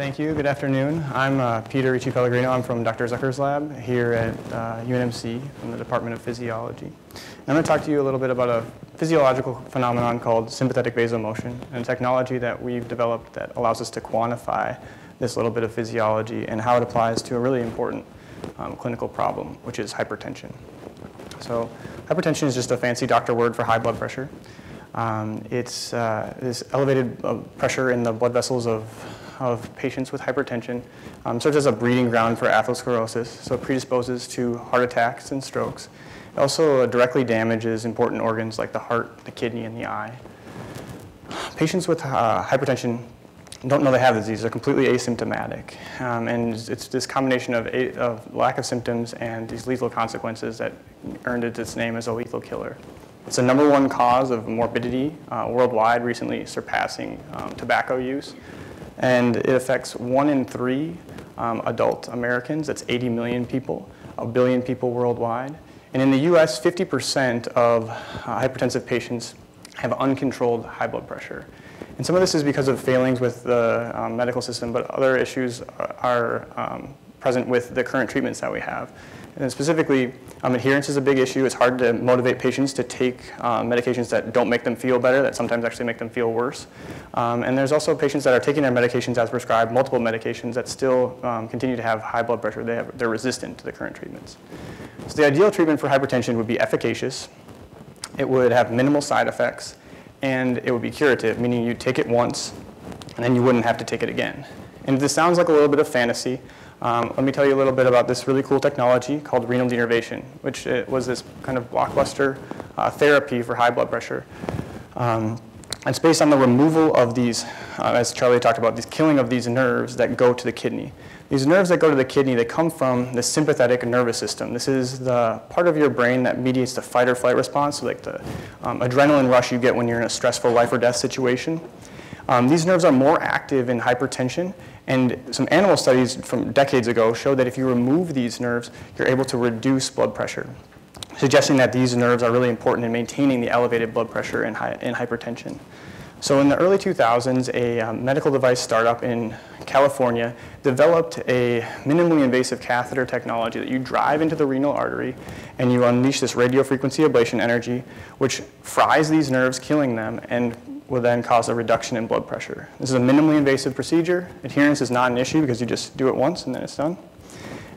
Thank you. Good afternoon. I'm Peter Ricci-Pellegrino. I'm from Dr. Zucker's lab here at UNMC from the Department of Physiology. And I'm going to talk to you a little bit about a physiological phenomenon called sympathetic vasomotion, and a technology that we've developed that allows us to quantify this little bit of physiology and how it applies to a really important clinical problem, which is hypertension. So hypertension is just a fancy doctor word for high blood pressure. It's this elevated pressure in the blood vessels of patients with hypertension serves as a breeding ground for atherosclerosis, so it predisposes to heart attacks and strokes. It also directly damages important organs like the heart, the kidney, and the eye. Patients with hypertension don't know they have the disease. They're completely asymptomatic. And it's this combination of lack of symptoms and these lethal consequences that earned it its name as a lethal killer. It's the #1 cause of morbidity worldwide, recently surpassing tobacco use. And it affects 1 in 3 adult Americans. That's 80 million people, 1 billion people worldwide. And in the US, 50% of hypertensive patients have uncontrolled high blood pressure. And some of this is because of failings with the medical system, but other issues are present with the current treatments that we have. And specifically, adherence is a big issue. It's hard to motivate patients to take medications that don't make them feel better, that sometimes actually make them feel worse. And there's also patients that are taking their medications as prescribed, multiple medications, that still continue to have high blood pressure. They're resistant to the current treatments. So the ideal treatment for hypertension would be efficacious. It would have minimal side effects. And it would be curative, meaning you'd take it once, and then you wouldn't have to take it again. And if this sounds like a little bit of fantasy, let me tell you a little bit about this really cool technology called renal denervation, which was this kind of blockbuster therapy for high blood pressure. It's based on the removal of these, as Charlie talked about, these killing of these nerves that go to the kidney. These nerves that go to the kidney, they come from the sympathetic nervous system. This is the part of your brain that mediates the fight or flight response, so like the adrenaline rush you get when you're in a stressful life or death situation. These nerves are more active in hypertension, and some animal studies from decades ago showed that if you remove these nerves, you're able to reduce blood pressure, suggesting that these nerves are really important in maintaining the elevated blood pressure in hypertension. So in the early 2000s, a medical device startup in California developed a minimally invasive catheter technology that you drive into the renal artery and you unleash this radiofrequency ablation energy, which fries these nerves, killing them, and will then cause a reduction in blood pressure. This is a minimally invasive procedure. Adherence is not an issue because you just do it once and then it's done.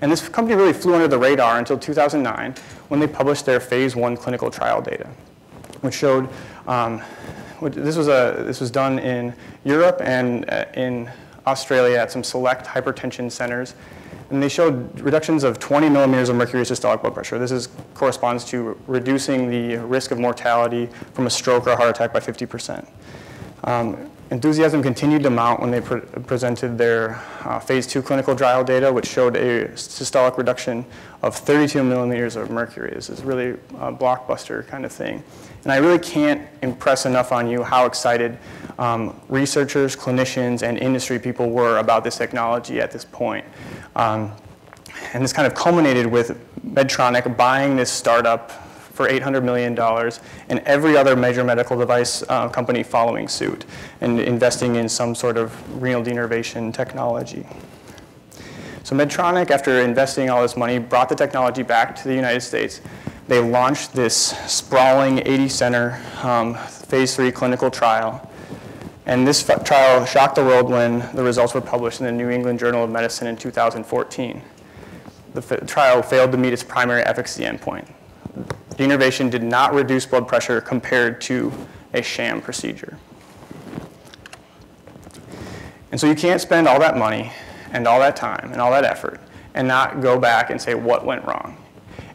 And this company really flew under the radar until 2009 when they published their phase 1 clinical trial data, which showed, this was done in Europe and in Australia at some select hypertension centers. And they showed reductions of 20 millimeters of mercury systolic blood pressure. This corresponds to reducing the risk of mortality from a stroke or a heart attack by 50%. Enthusiasm continued to mount when they presented their phase 2 clinical trial data, which showed a systolic reduction of 32 millimeters of mercury. This is really a blockbuster kind of thing. And I really can't impress enough on you how excited researchers, clinicians, and industry people were about this technology at this point. And this kind of culminated with Medtronic buying this startup for $800 million and every other major medical device company following suit and investing in some sort of renal denervation technology. So Medtronic, after investing all this money, brought the technology back to the United States. They launched this sprawling 80-center phase 3 clinical trial. And this trial shocked the world when the results were published in the New England Journal of Medicine in 2014. The trial failed to meet its primary efficacy endpoint. Denervation did not reduce blood pressure compared to a sham procedure. And so you can't spend all that money and all that time and all that effort and not go back and say what went wrong.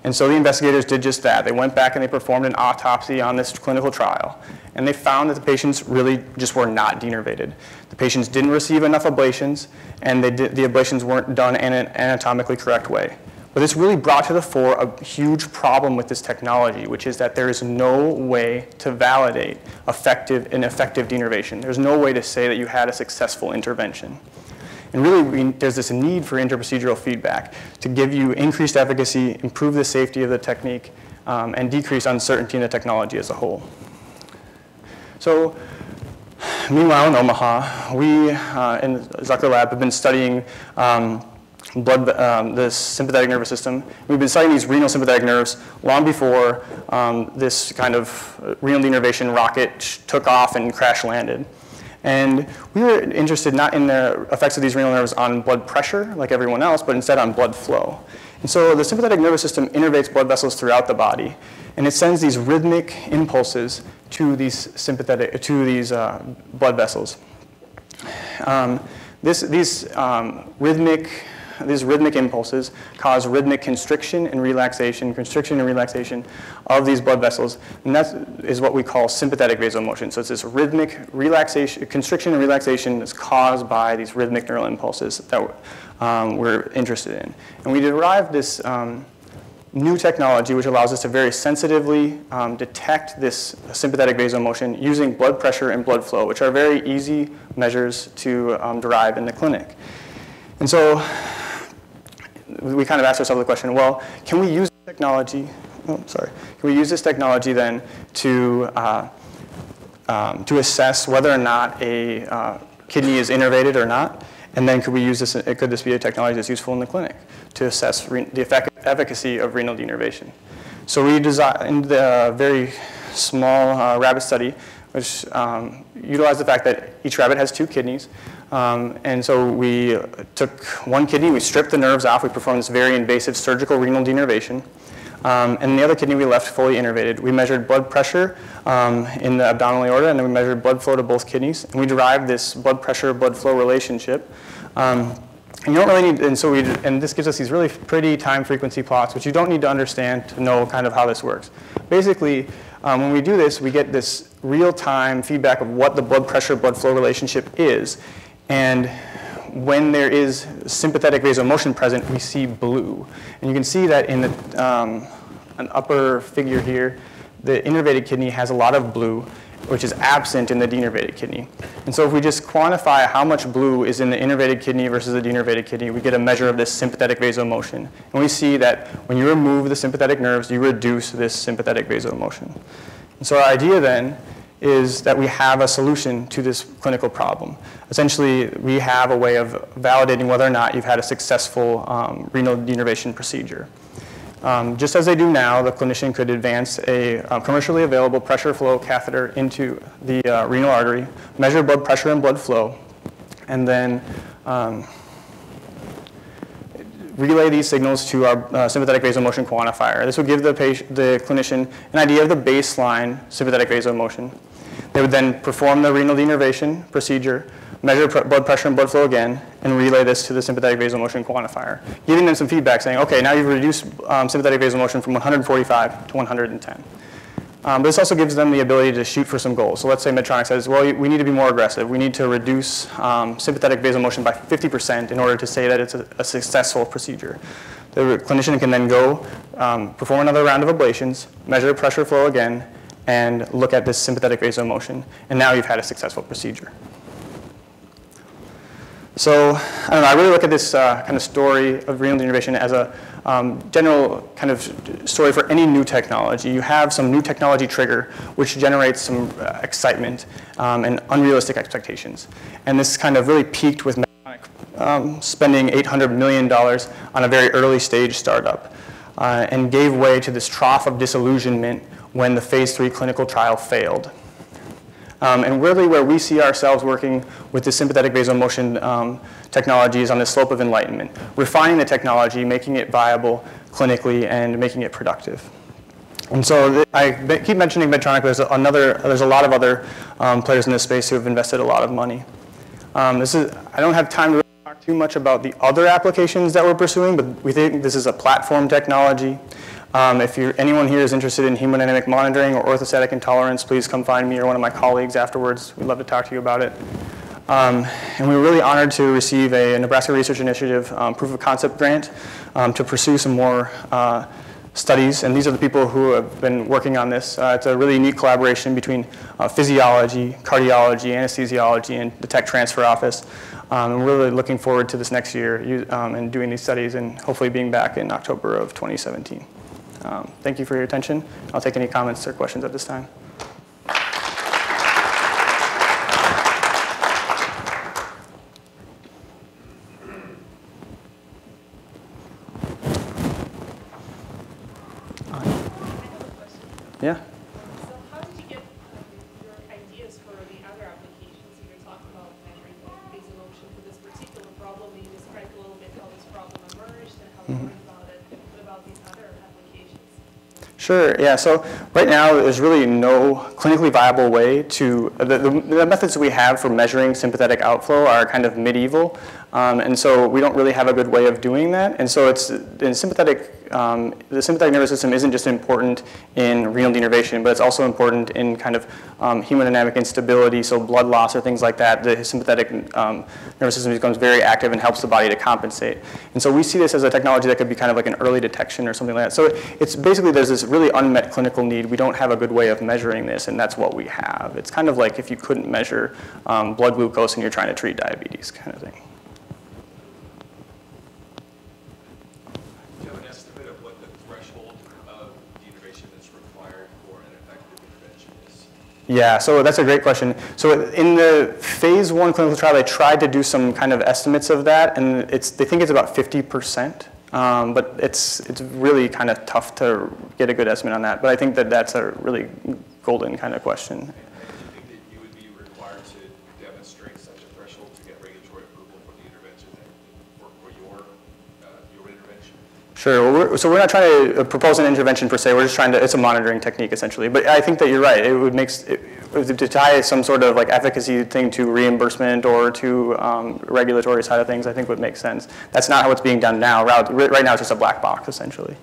And so the investigators did just that. They went back and they performed an autopsy on this clinical trial. And they found that the patients really just were not denervated. The patients didn't receive enough ablations, and the ablations weren't done in an anatomically correct way. But this really brought to the fore a huge problem with this technology, which is that there is no way to validate effective denervation. There's no way to say that you had a successful intervention. And really, there's this need for interprocedural feedback to give you increased efficacy, improve the safety of the technique, and decrease uncertainty in the technology as a whole. So meanwhile in Omaha, we in Zucker Lab have been studying the sympathetic nervous system. We've been studying these renal sympathetic nerves long before this kind of renal denervation rocket took off and crash landed. And we were interested not in the effects of these renal nerves on blood pressure, like everyone else, but instead on blood flow. And so the sympathetic nervous system innervates blood vessels throughout the body, and it sends these rhythmic impulses to these blood vessels. These rhythmic impulses cause rhythmic constriction and relaxation of these blood vessels, and that is what we call sympathetic vasomotion. So it's this rhythmic relaxation, constriction and relaxation that's caused by these rhythmic neural impulses that we're interested in. And we derived this new technology which allows us to very sensitively detect this sympathetic vasomotion using blood pressure and blood flow, which are very easy measures to derive in the clinic. And so we kind of asked ourselves the question, well, can we use technology? Oh, sorry. Can we use this technology then to assess whether or not a kidney is innervated or not? And then could we use this? Could this be a technology that's useful in the clinic to assess the efficacy of renal denervation? So we designed the very small rabbit study, which utilized the fact that each rabbit has two kidneys. And so we took one kidney, we stripped the nerves off, we performed this very invasive surgical renal denervation. And the other kidney we left fully innervated. We measured blood pressure in the abdominal aorta, and then we measured blood flow to both kidneys. And we derived this blood pressure-blood flow relationship. And you don't really need, and this gives us these really pretty time frequency plots, which you don't need to understand to know kind of how this works. Basically, when we do this, we get this real-time feedback of what the blood pressure-blood flow relationship is. And when there is sympathetic vasomotion present, we see blue. And you can see that in the, an upper figure here, the innervated kidney has a lot of blue, which is absent in the denervated kidney. And so if we just quantify how much blue is in the innervated kidney versus the denervated kidney, we get a measure of this sympathetic vasomotion. And we see that when you remove the sympathetic nerves, you reduce this sympathetic vasomotion. And so our idea then is that we have a solution to this clinical problem. Essentially, we have a way of validating whether or not you've had a successful renal denervation procedure. Just as they do now, the clinician could advance a commercially available pressure flow catheter into the renal artery, measure blood pressure and blood flow, and then relay these signals to our sympathetic vasomotion quantifier. This would give the clinician an idea of the baseline sympathetic vasomotion. They would then perform the renal denervation procedure, measure blood pressure and blood flow again, and relay this to the sympathetic vasomotion quantifier, giving them some feedback saying, okay, now you've reduced sympathetic vasomotion from 145 to 110. But this also gives them the ability to shoot for some goals. So let's say Medtronic says, well, we need to be more aggressive. We need to reduce sympathetic vasomotion by 50% in order to say that it's a successful procedure. The clinician can then go perform another round of ablations, measure pressure flow again, and look at this sympathetic vasomotion. And now you've had a successful procedure. So I don't know, I really look at this kind of story of renal denervation as a general kind of story for any new technology. You have some new technology trigger which generates some excitement and unrealistic expectations. And this kind of really peaked with Medtronic spending $800 million on a very early stage startup and gave way to this trough of disillusionment when the phase 3 clinical trial failed. And really where we see ourselves working with the sympathetic vasomotion technology is on the slope of enlightenment, refining the technology, making it viable clinically, and making it productive. And so I keep mentioning Medtronic. There's a lot of other players in this space who have invested a lot of money. I don't have time to really talk too much about the other applications that we're pursuing, but we think this is a platform technology. If anyone here is interested in hemodynamic monitoring or orthostatic intolerance, please come find me or one of my colleagues afterwards. We'd love to talk to you about it. And we were really honored to receive a Nebraska Research Initiative proof of concept grant to pursue some more studies. And these are the people who have been working on this. It's a really neat collaboration between physiology, cardiology, anesthesiology, and the tech transfer office. And we're really looking forward to this next year and doing these studies and hopefully being back in October of 2017. Thank you for your attention. I'll take any comments or questions at this time. Yeah? So how did you get your ideas for the other applications that you're talking about, measuring vasomotion for this particular problem? You described a little bit how this problem emerged and how you learned about it. What about these other applications? Sure, yeah. So right now there's really no clinically viable way to, the methods we have for measuring sympathetic outflow are kind of medieval. And so we don't really have a good way of doing that. And so it's in sympathetic, the sympathetic nervous system isn't just important in renal denervation, but it's also important in kind of hemodynamic instability, so blood loss or things like that. The sympathetic nervous system becomes very active and helps the body to compensate. And so we see this as a technology that could be kind of like an early detection or something like that. So it's basically there's this really unmet clinical need. We don't have a good way of measuring this, and that's what we have. It's kind of like if you couldn't measure blood glucose and you're trying to treat diabetes kind of thing. Yeah, so that's a great question. So in the phase 1 clinical trial, they tried to do some kind of estimates of that, and they think it's about 50%, but it's really kind of tough to get a good estimate on that. But I think that that's a really golden kind of question. Sure. So we're not trying to propose an intervention per se. We're just trying to, it's a monitoring technique essentially. But I think that you're right. It would make, to tie some sort of like efficacy thing to reimbursement or to regulatory side of things, I think would make sense. That's not how it's being done now. Right now it's just a black box essentially.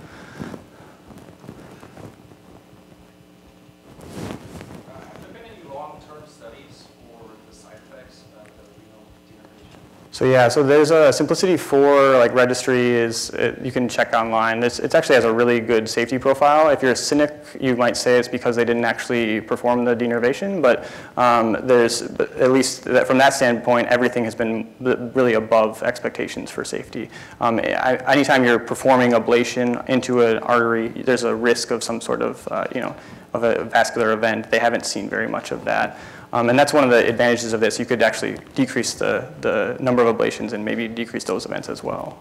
So yeah, so there's a Simplicity 4 like registry you can check online. It actually has a really good safety profile. If you're a cynic, you might say it's because they didn't actually perform the denervation, but there's at least that, from that standpoint, everything has been really above expectations for safety. Anytime you're performing ablation into an artery, there's a risk of some sort of of a vascular event. They haven't seen very much of that. And that's one of the advantages of this. You could actually decrease the number of ablations and maybe decrease those events as well.